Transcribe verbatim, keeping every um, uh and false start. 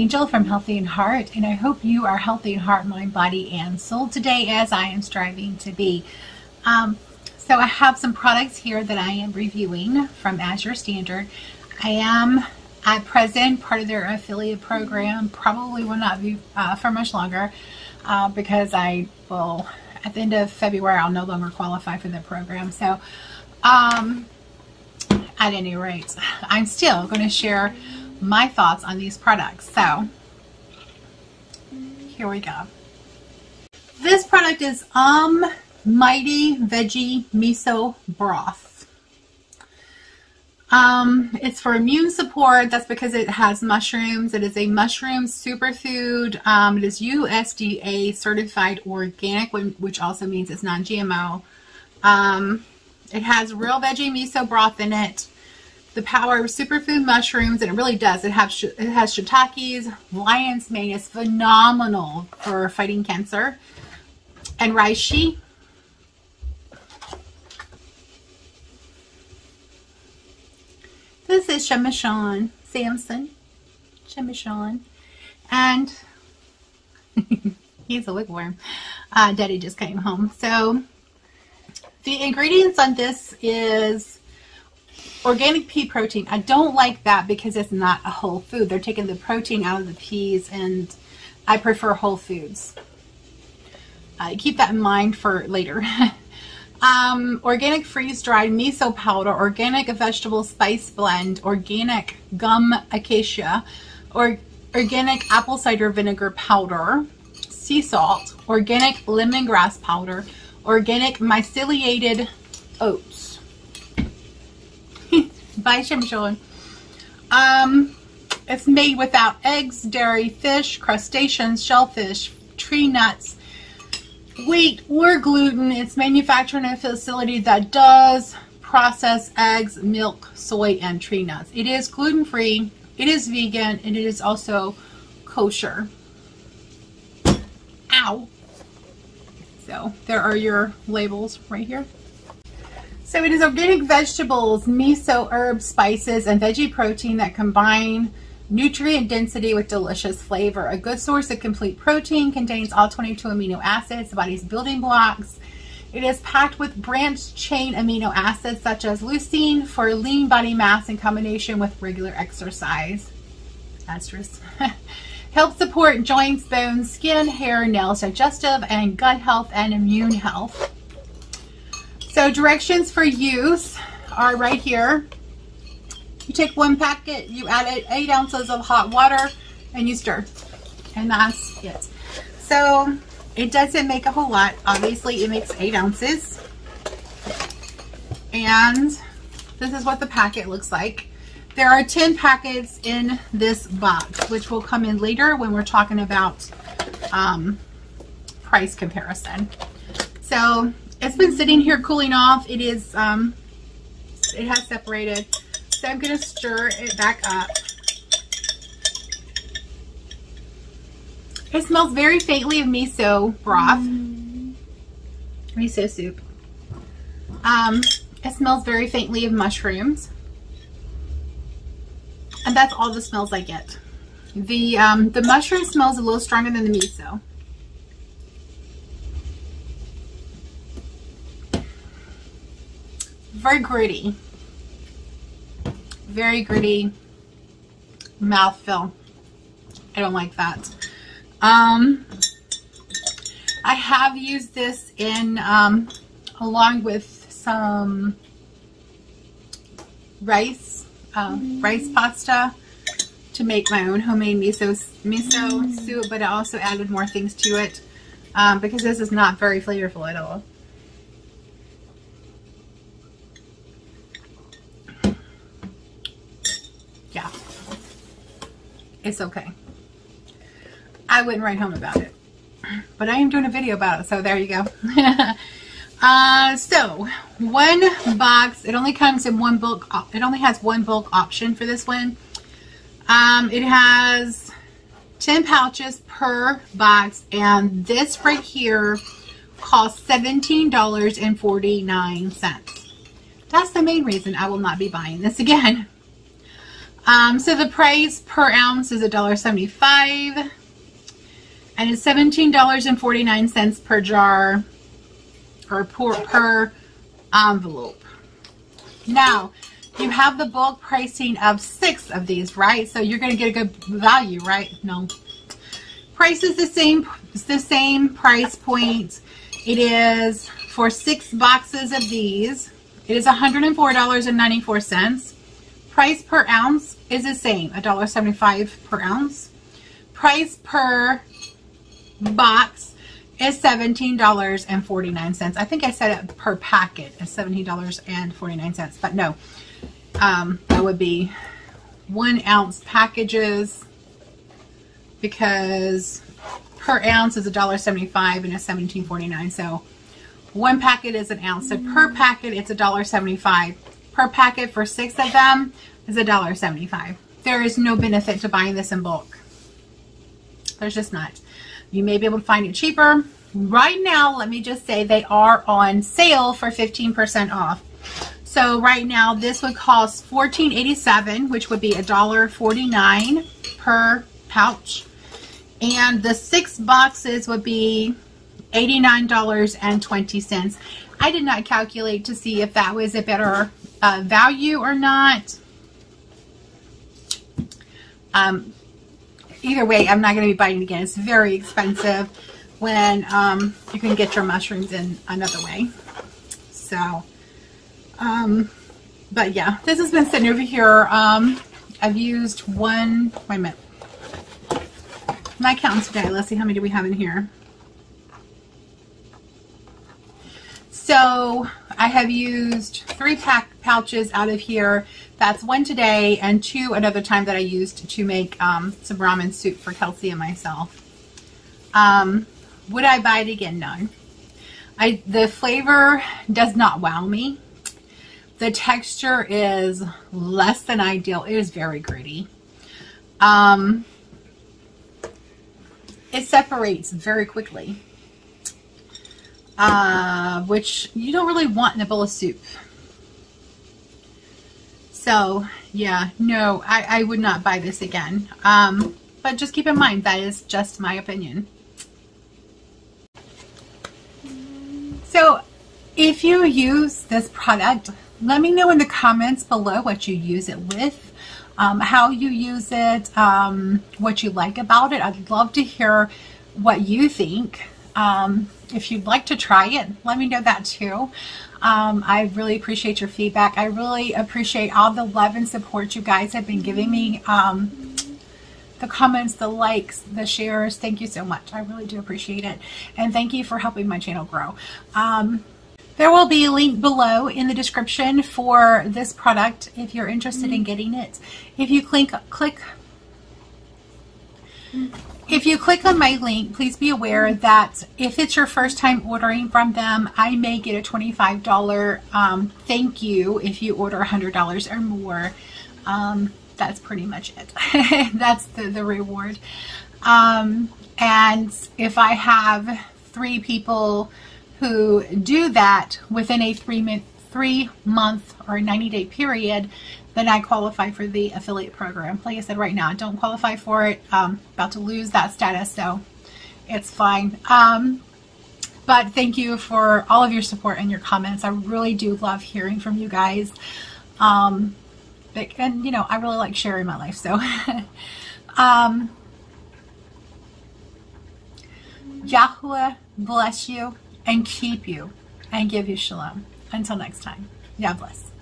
Angel from Healthy in Heart, and I hope you are healthy in heart, mind, body, and soul today, as I am striving to be. Um, so I have some products here that I am reviewing from Azure Standard. I am at present part of their affiliate program, probably will not be uh, for much longer uh, because I will, at the end of February, I'll no longer qualify for the program. So um, at any rate, I'm still going to share my thoughts on these products. So here we go. This product is um Mighty Veggie Miso Broth. Um, it's for immune support. That's because it has mushrooms. It is a mushroom superfood. Um, it is U S D A certified organic, which also means it's non G M O. Um, it has real veggie miso broth in it. The power of superfood mushrooms, and it really does. It has it has shiitakes, lion's mane. It's phenomenal for fighting cancer, and reishi. This is Shemeshan Samson, Shemeshan, and he's a wigworm. Uh, Daddy just came home. So the ingredients on this is organic pea protein. I don't like that because it's not a whole food. They're taking the protein out of the peas, and I prefer whole foods. Uh, keep that in mind for later. um, organic freeze-dried miso powder, organic vegetable spice blend, organic gum acacia, or organic apple cider vinegar powder, sea salt, organic lemongrass powder, organic myceliated oats. By Shemeshan. Um, it's made without eggs, dairy, fish, crustaceans, shellfish, tree nuts, wheat, or gluten. It's manufactured in a facility that does process eggs, milk, soy, and tree nuts. It is gluten-free, it is vegan, and it is also kosher. Ow! So there are your labels right here. So it is organic vegetables, miso, herbs, spices, and veggie protein that combine nutrient density with delicious flavor. A good source of complete protein, contains all twenty-two amino acids, the body's building blocks. It is packed with branched chain amino acids such as leucine for lean body mass in combination with regular exercise. Asterisk. Helps support joints, bones, skin, hair, nails, digestive and gut health, and immune health. So directions for use are right here. You take one packet, you add eight ounces of hot water, and you stir, and that's it. So it doesn't make a whole lot. Obviously it makes eight ounces. And this is what the packet looks like. There are ten packets in this box, which will come in later when we're talking about um, price comparison. So it's been sitting here cooling off. It is, um, it has separated. So I'm going to stir it back up. It smells very faintly of miso broth, mm. miso soup. Um, it smells very faintly of mushrooms. And that's all the smells I get. The, um, the mushroom smells a little stronger than the miso. Very gritty, very gritty mouthfeel. I don't like that. Um, I have used this in um, along with some rice, um, mm. rice pasta to make my own homemade miso miso mm. soup, but I also added more things to it um, because this is not very flavorful at all. It's okay. I wouldn't write home about it, but I am doing a video about it, so there you go. uh, so one box. It only comes in one bulk. It only has one bulk option for this one. Um, it has ten pouches per box, and this right here costs seventeen dollars and forty-nine cents. That's the main reason I will not be buying this again. Um, so the price per ounce is one dollar seventy-five, and it's seventeen dollars and forty-nine cents per jar or per, per envelope. Now, you have the bulk pricing of six of these, right? So you're going to get a good value, right? No. Price is the same, it's the same price point. It is for six boxes of these. It is one hundred four dollars and ninety-four cents. Price per ounce is the same, one dollar seventy-five per ounce. Price per box is seventeen dollars and forty-nine cents. I think I said it per packet is seventeen dollars and forty-nine cents, but no. Um, that would be one ounce packages, because per ounce is one dollar seventy-five and it's seventeen forty-nine. So one packet is an ounce. So per packet, it's one dollar seventy-five. Per packet for six of them is one dollar seventy-five. There is no benefit to buying this in bulk. There's just not. You may be able to find it cheaper. Right now, let me just say they are on sale for fifteen percent off. So right now, this would cost fourteen eighty-seven, which would be one dollar forty-nine per pouch. And the six boxes would be eighty-nine dollars and twenty cents. I did not calculate to see if that was a better uh, value or not. Um, either way, I'm not going to be buying it again. It's very expensive when um, you can get your mushrooms in another way. So, um, but yeah, this has been sitting over here. Um, I've used one, wait a minute. My counts today, let's see how many do we have in here. So I have used three pack pouches out of here. That's one today and two another time that I used to make um, some ramen soup for Kelsey and myself. Um, would I buy it again? No. I, the flavor does not wow me. The texture is less than ideal. It is very gritty. Um, It separates very quickly, uh, which you don't really want in a bowl of soup. So yeah, no, I, I would not buy this again. Um, but just keep in mind, that is just my opinion. So if you use this product, let me know in the comments below what you use it with. Um, how you use it, um, what you like about it. I'd love to hear what you think. Um, if you'd like to try it, let me know that too. Um, I really appreciate your feedback. I really appreciate all the love and support you guys have been giving me. Um, the comments, the likes, the shares. Thank you so much. I really do appreciate it. And thank you for helping my channel grow. Um, There will be a link below in the description for this product if you're interested in getting it. If you click, click, if you click on my link, please be aware that if it's your first time ordering from them, I may get a twenty-five dollar um, thank you if you order one hundred dollars or more. Um, that's pretty much it. That's the, the reward. Um, and if I have three people who do that within a three month, three month or ninety day period, then I qualify for the affiliate program. Like I said, right now I don't qualify for it. Um, about to lose that status, so it's fine. Um, but thank you for all of your support and your comments. I really do love hearing from you guys. Um, and you know, I really like sharing my life. So, um, Yahuwah bless you and keep you and give you shalom. Until next time, God bless.